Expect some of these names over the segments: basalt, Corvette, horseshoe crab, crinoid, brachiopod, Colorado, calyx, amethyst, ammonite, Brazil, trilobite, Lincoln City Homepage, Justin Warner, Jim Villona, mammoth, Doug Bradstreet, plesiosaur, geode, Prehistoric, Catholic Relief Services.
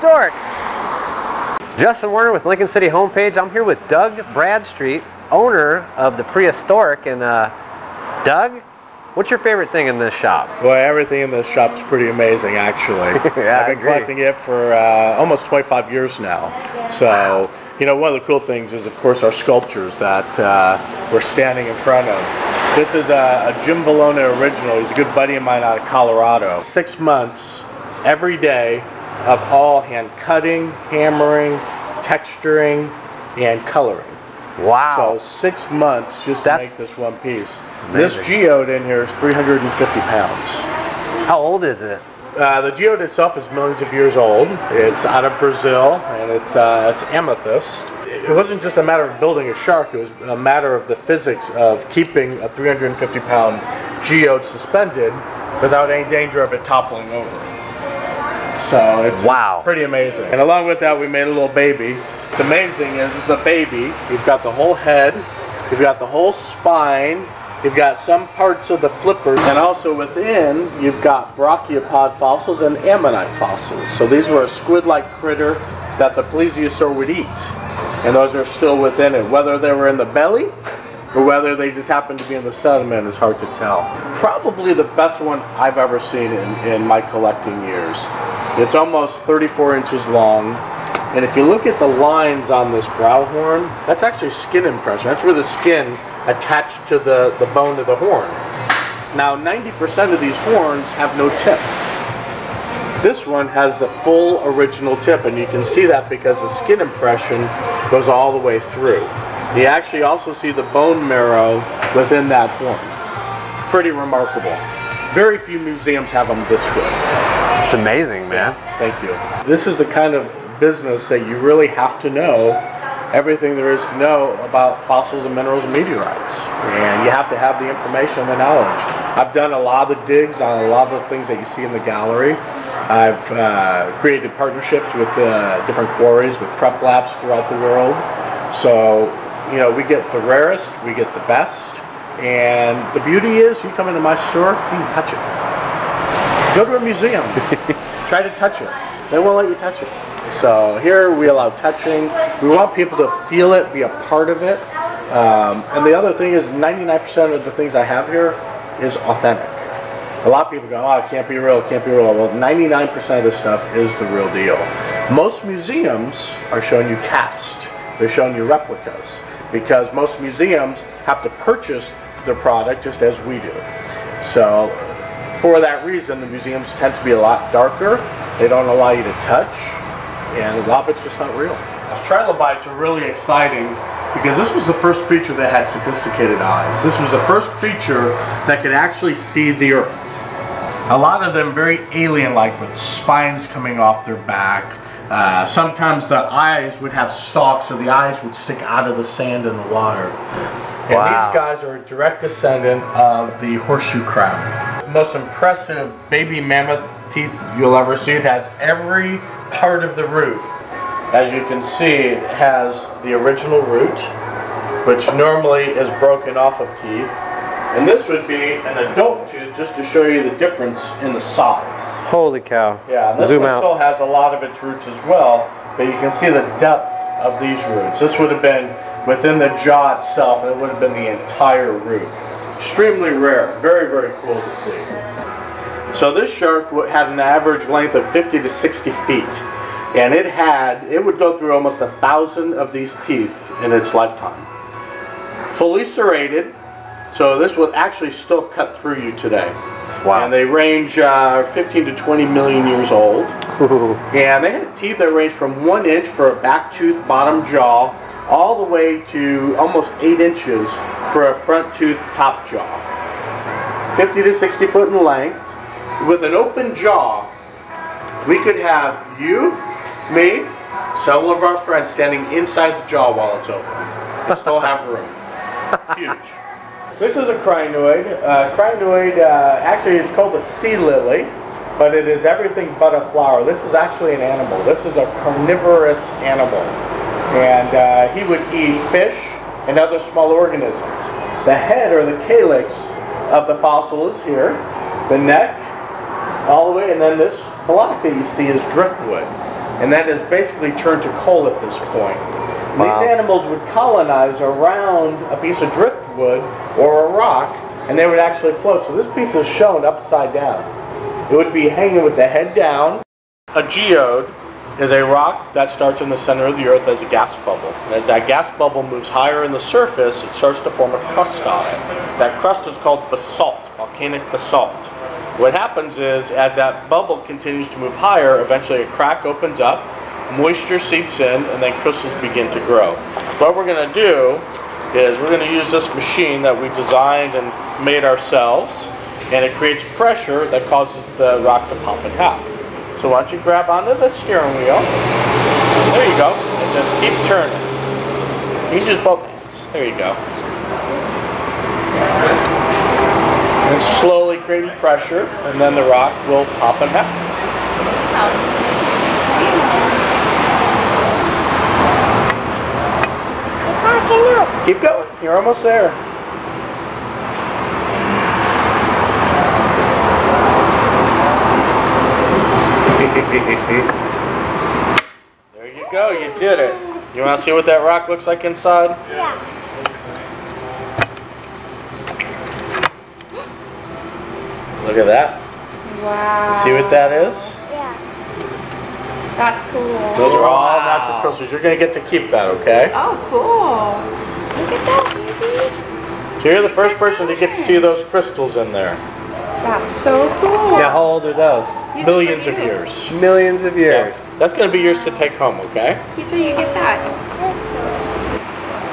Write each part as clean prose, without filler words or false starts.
Prehistoric. Justin Warner with Lincoln City Homepage. I'm here with Doug Bradstreet, owner of the Prehistoric. And Doug, what's your favorite thing in this shop? Well, everything in this shop's pretty amazing, actually. Yeah, I've been collecting it for almost 25 years now. So, wow. You know, one of the cool things is, of course, our sculptures that we're standing in front of. This is a Jim Villona original. He's a good buddy of mine out of Colorado. 6 months every day of all hand cutting, hammering, texturing, and coloring. Wow. So 6 months just to make this one piece. Amazing. This geode in here is 350 pounds. How old is it? The geode itself is millions of years old. It's out of Brazil, and it's amethyst. It wasn't just a matter of building a shark, it was a matter of the physics of keeping a 350-pound geode suspended without any danger of it toppling over. So it's pretty amazing. And along with that, we made a little baby. What's amazing is it's a baby. You've got the whole head, you've got the whole spine, you've got some parts of the flippers, and also within, you've got brachiopod fossils and ammonite fossils. So these were a squid-like critter that the plesiosaur would eat. And those are still within it. Whether they were in the belly or whether they just happened to be in the sediment is hard to tell. Probably the best one I've ever seen in my collecting years. It's almost 34 inches long. And if you look at the lines on this brow horn, that's actually skin impression. That's where the skin attached to the bone of the horn. Now 90% of these horns have no tip. This one has the full original tip, and you can see that because the skin impression goes all the way through. You actually also see the bone marrow within that horn. Pretty remarkable. Very few museums have them this good. It's amazing, man. Thank you. This is the kind of business that you really have to know everything there is to know about fossils and minerals and meteorites. And you have to have the information and the knowledge. I've done a lot of the digs on a lot of the things that you see in the gallery. I've created partnerships with different quarries, with prep labs throughout the world. So, you know, we get the rarest, we get the best, and the beauty is you come into my store, you can touch it. Go to a museum, try to touch it. They won't let you touch it. So here we allow touching. We want people to feel it, be a part of it. And the other thing is 99% of the things I have here is authentic. A lot of people go, oh, it can't be real, it can't be real. Well, 99% of this stuff is the real deal. Most museums are showing you cast. They're showing you replicas because most museums have to purchase their product just as we do. So for that reason, the museums tend to be a lot darker. They don't allow you to touch. And a lot of it's just not real. Trilobites are really exciting because this was the first creature that had sophisticated eyes. This was the first creature that could actually see the earth. A lot of them very alien-like with spines coming off their back. Sometimes the eyes would have stalks, so the eyes would stick out of the sand and the water. And these guys are a direct descendant of the horseshoe crab. The most impressive baby mammoth teeth you'll ever see. It has every part of the root. As you can see, it has the original root, which normally is broken off of teeth. And this would be an adult tooth just to show you the difference in the size. Holy cow. Yeah, and this one still has a lot of its roots as well, but you can see the depth of these roots. This would have been within the jaw itself, and it would have been the entire root. Extremely rare. Very, very cool to see. So this shark had an average length of 50 to 60 feet, and it would go through almost 1,000 of these teeth in its lifetime. Fully serrated, so this will actually still cut through you today. Wow. And they range 15 to 20 million years old. And they had teeth that ranged from 1 inch for a back tooth bottom jaw all the way to almost 8 inches for a front tooth top jaw. 50 to 60 foot in length. With an open jaw, we could have you, me, several of our friends standing inside the jaw while it's open. We still have room. Huge. This is a crinoid. Actually it's called a sea lily, but it is everything but a flower. This is actually an animal. This is a carnivorous animal. And he would eat fish and other small organisms. The head or the calyx of the fossil is here. The neck, all the way, and then this block that you see is driftwood. and that is basically turned to coal at this point. Wow. These animals would colonize around a piece of driftwood or a rock, and they would actually float. So this piece is shown upside down. It would be hanging with the head down. A geode is a rock that starts in the center of the earth as a gas bubble. And as that gas bubble moves higher in the surface, it starts to form a crust on it. That crust is called basalt, volcanic basalt. What happens is, as that bubble continues to move higher, eventually a crack opens up, moisture seeps in, and then crystals begin to grow. What we're going to do is we're going to use this machine that we designed and made ourselves, and it creates pressure that causes the rock to pop in half. So why don't you grab onto the steering wheel, there you go, and just keep turning. You can use both hands, there you go. And slowly creating pressure, and then the rock will pop in half. Keep going, you're almost there. There you go, you did it. You want to see what that rock looks like inside? Yeah. Look at that. Wow. See what that is? Yeah. That's cool. Those are all natural crystals. You're going to get to keep that, okay? Oh, cool. Look at that, baby. So you're the first person to get to see those crystals in there. That's so cool. Now how old are those? These Millions of years. Millions of years. Yeah. That's going to be yours to take home, okay? So you get that.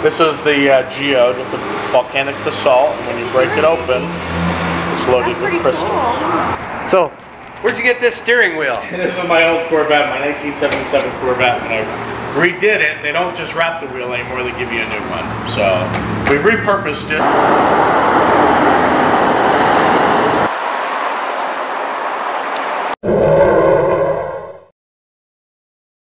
This is the geode with the volcanic basalt. And when you break it open, it's loaded with crystals. Cool. So, where'd you get this steering wheel? This is my old Corvette, my 1977 Corvette. Redid it. They don't just wrap the wheel anymore, they give you a new one. So we repurposed it.